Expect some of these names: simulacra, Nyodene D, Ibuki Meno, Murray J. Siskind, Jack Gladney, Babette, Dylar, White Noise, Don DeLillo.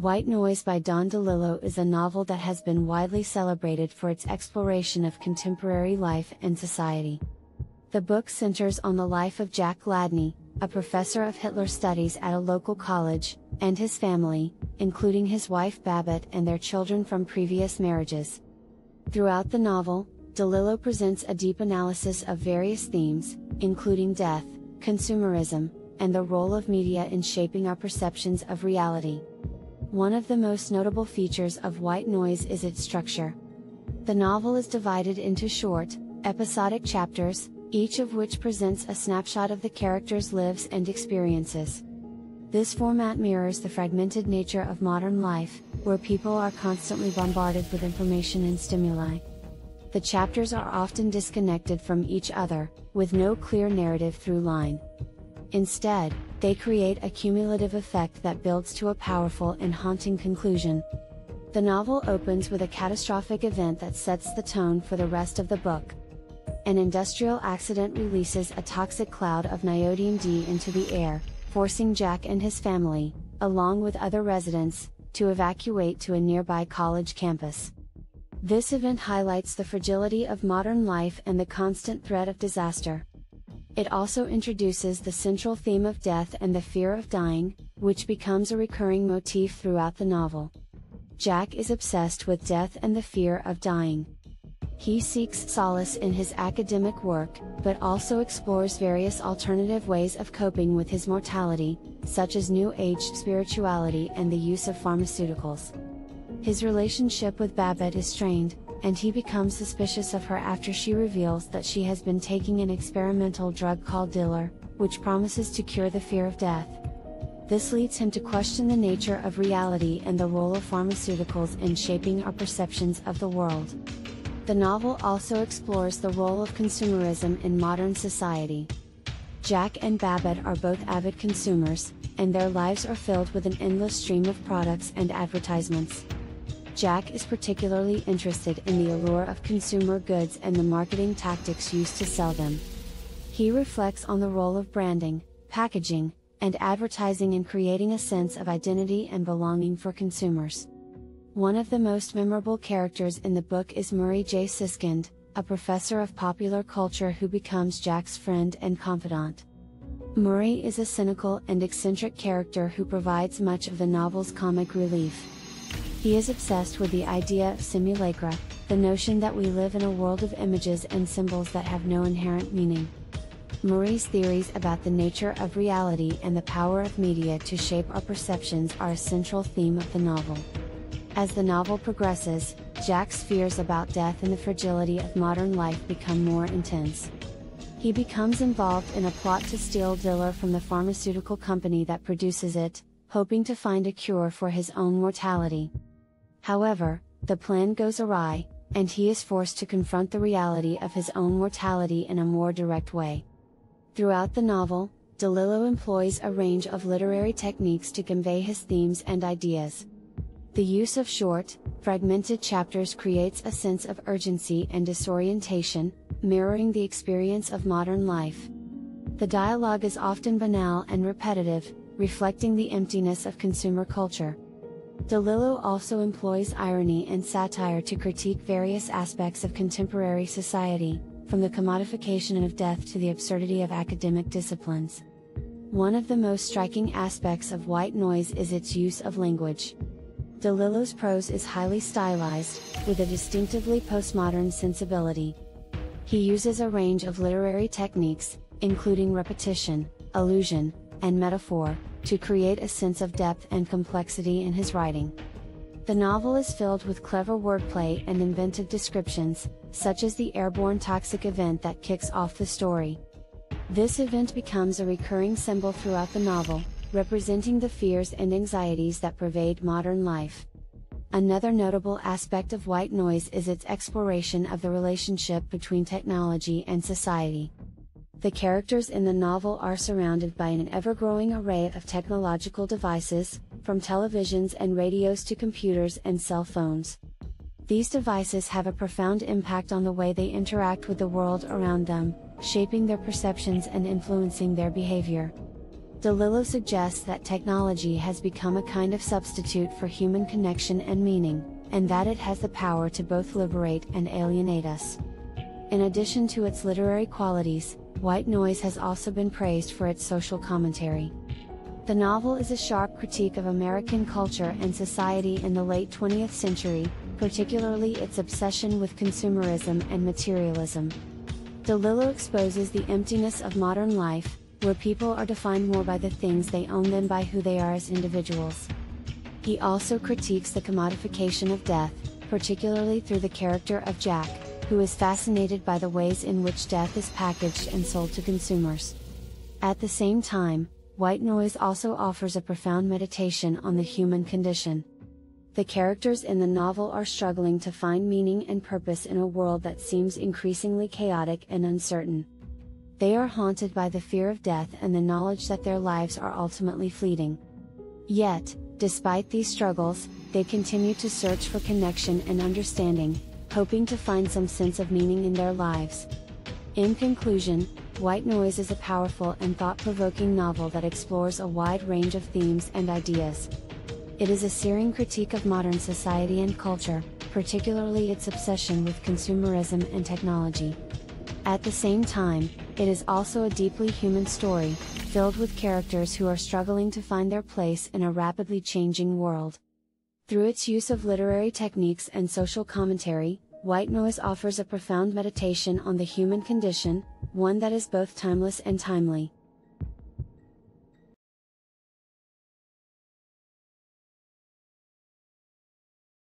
White Noise by Don DeLillo is a novel that has been widely celebrated for its exploration of contemporary life and society. The book centers on the life of Jack Gladney, a professor of Hitler studies at a local college, and his family, including his wife Babette and their children from previous marriages. Throughout the novel, DeLillo presents a deep analysis of various themes, including death, consumerism, and the role of media in shaping our perceptions of reality. One of the most notable features of White Noise is its structure. The novel is divided into short, episodic chapters, each of which presents a snapshot of the characters' lives and experiences. This format mirrors the fragmented nature of modern life, where people are constantly bombarded with information and stimuli. The chapters are often disconnected from each other, with no clear narrative through line. Instead, they create a cumulative effect that builds to a powerful and haunting conclusion. The novel opens with a catastrophic event that sets the tone for the rest of the book. An industrial accident releases a toxic cloud of Nyodene D into the air, forcing Jack and his family, along with other residents, to evacuate to a nearby college campus. This event highlights the fragility of modern life and the constant threat of disaster. It also introduces the central theme of death and the fear of dying, which becomes a recurring motif throughout the novel. Jack is obsessed with death and the fear of dying. He seeks solace in his academic work, but also explores various alternative ways of coping with his mortality, such as New Age spirituality and the use of pharmaceuticals. His relationship with Babette is strained, and he becomes suspicious of her after she reveals that she has been taking an experimental drug called Dylar, which promises to cure the fear of death. This leads him to question the nature of reality and the role of pharmaceuticals in shaping our perceptions of the world. The novel also explores the role of consumerism in modern society. Jack and Babette are both avid consumers, and their lives are filled with an endless stream of products and advertisements. Jack is particularly interested in the allure of consumer goods and the marketing tactics used to sell them. He reflects on the role of branding, packaging, and advertising in creating a sense of identity and belonging for consumers. One of the most memorable characters in the book is Murray J. Siskind, a professor of popular culture who becomes Jack's friend and confidant. Murray is a cynical and eccentric character who provides much of the novel's comic relief. He is obsessed with the idea of simulacra, the notion that we live in a world of images and symbols that have no inherent meaning. Murray's theories about the nature of reality and the power of media to shape our perceptions are a central theme of the novel. As the novel progresses, Jack's fears about death and the fragility of modern life become more intense. He becomes involved in a plot to steal Dylar from the pharmaceutical company that produces it, hoping to find a cure for his own mortality. However, the plan goes awry, and he is forced to confront the reality of his own mortality in a more direct way. Throughout the novel, DeLillo employs a range of literary techniques to convey his themes and ideas. The use of short, fragmented chapters creates a sense of urgency and disorientation, mirroring the experience of modern life. The dialogue is often banal and repetitive, reflecting the emptiness of consumer culture. DeLillo also employs irony and satire to critique various aspects of contemporary society, from the commodification of death to the absurdity of academic disciplines. One of the most striking aspects of White Noise is its use of language. DeLillo's prose is highly stylized, with a distinctively postmodern sensibility. He uses a range of literary techniques, including repetition, allusion, and metaphor, to create a sense of depth and complexity in his writing. The novel is filled with clever wordplay and inventive descriptions, such as the airborne toxic event that kicks off the story. This event becomes a recurring symbol throughout the novel, representing the fears and anxieties that pervade modern life. Another notable aspect of White Noise is its exploration of the relationship between technology and society. The characters in the novel are surrounded by an ever-growing array of technological devices, from televisions and radios to computers and cell phones. These devices have a profound impact on the way they interact with the world around them, shaping their perceptions and influencing their behavior. DeLillo suggests that technology has become a kind of substitute for human connection and meaning, and that it has the power to both liberate and alienate us. In addition to its literary qualities, White Noise has also been praised for its social commentary. The novel is a sharp critique of American culture and society in the late 20th century, particularly its obsession with consumerism and materialism. DeLillo exposes the emptiness of modern life, where people are defined more by the things they own than by who they are as individuals. He also critiques the commodification of death, particularly through the character of Jack, who is fascinated by the ways in which death is packaged and sold to consumers. At the same time, White Noise also offers a profound meditation on the human condition. The characters in the novel are struggling to find meaning and purpose in a world that seems increasingly chaotic and uncertain. They are haunted by the fear of death and the knowledge that their lives are ultimately fleeting. Yet, despite these struggles, they continue to search for connection and understanding, hoping to find some sense of meaning in their lives. In conclusion, White Noise is a powerful and thought-provoking novel that explores a wide range of themes and ideas. It is a searing critique of modern society and culture, particularly its obsession with consumerism and technology. At the same time, it is also a deeply human story, filled with characters who are struggling to find their place in a rapidly changing world. Through its use of literary techniques and social commentary, White Noise offers a profound meditation on the human condition, one that is both timeless and timely.